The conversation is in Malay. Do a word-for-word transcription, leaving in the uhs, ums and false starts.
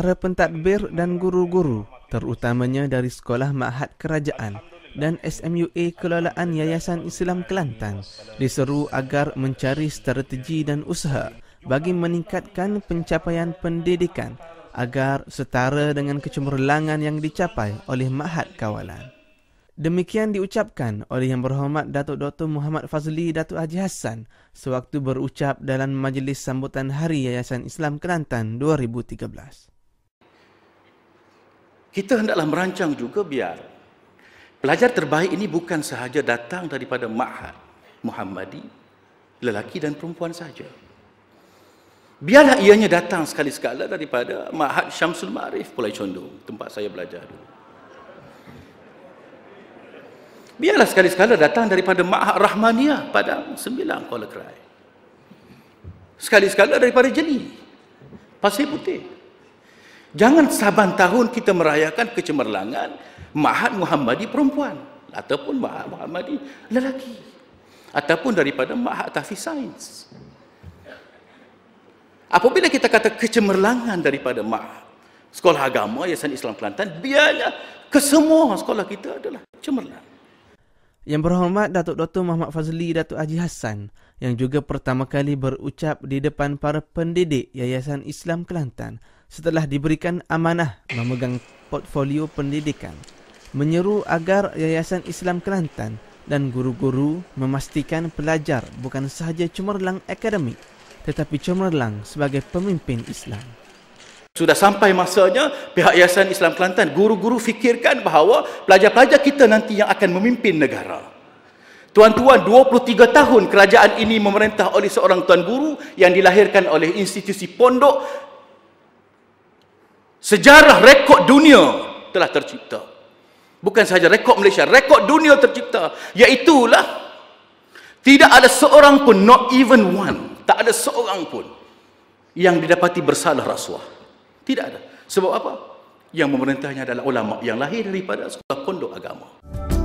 para pentadbir dan guru-guru, terutamanya dari Sekolah Maahad Kerajaan dan S M U A Kelolaan Yayasan Islam Kelantan, diseru agar mencari strategi dan usaha bagi meningkatkan pencapaian pendidikan agar setara dengan kecemerlangan yang dicapai oleh Ma'had Kawalan. Demikian diucapkan oleh Yang Berhormat Datuk Doktor Mohamad Fadzli Dato' Hj Hassan sewaktu berucap dalam Majlis Sambutan Hari Yayasan Islam Kelantan dua ribu tiga belas. Kita hendaklah merancang juga biar pelajar terbaik ini bukan sahaja datang daripada Ma'had Muhammadi, lelaki dan perempuan saja. Biarlah ianya datang sekali-sekala daripada Ma'had Syamsul Ma'arif Pulai Condong, tempat saya belajar dulu. Biarlah sekali-sekala datang daripada Ma'had Rahmaniyah Padang Sembilang Kuala Krai. Sekali-sekala daripada Jeli, Pasir Putih. Jangan saban tahun kita merayakan kecemerlangan Ma'had Muhammadi perempuan, ataupun Ma'had Muhammadi lelaki, ataupun daripada Maahad Tahfiz Sains. Apabila kita kata kecemerlangan daripada Ma'had Sekolah Agama Yayasan Islam Kelantan, biarlah kesemua sekolah kita adalah cemerlang. Yang Berhormat Datuk Doktor Mohamad Fadzli Dato' Hj Hassan yang juga pertama kali berucap di depan para pendidik Yayasan Islam Kelantan setelah diberikan amanah memegang portfolio pendidikan, menyeru agar Yayasan Islam Kelantan dan guru-guru memastikan pelajar bukan sahaja cemerlang akademik tetapi cemerlang sebagai pemimpin Islam. Sudah sampai masanya pihak Yayasan Islam Kelantan, guru-guru fikirkan bahawa pelajar-pelajar kita nanti yang akan memimpin negara. Tuan-tuan, dua puluh tiga tahun kerajaan ini memerintah oleh seorang tuan guru yang dilahirkan oleh institusi pondok. Sejarah rekod dunia telah tercipta. Bukan sahaja rekod Malaysia, rekod dunia tercipta. Iaitulah tidak ada seorang pun, not even one, tak ada seorang pun yang didapati bersalah rasuah. Tidak ada. Sebab apa? Yang memerintahnya adalah ulama yang lahir daripada sekolah pondok agama.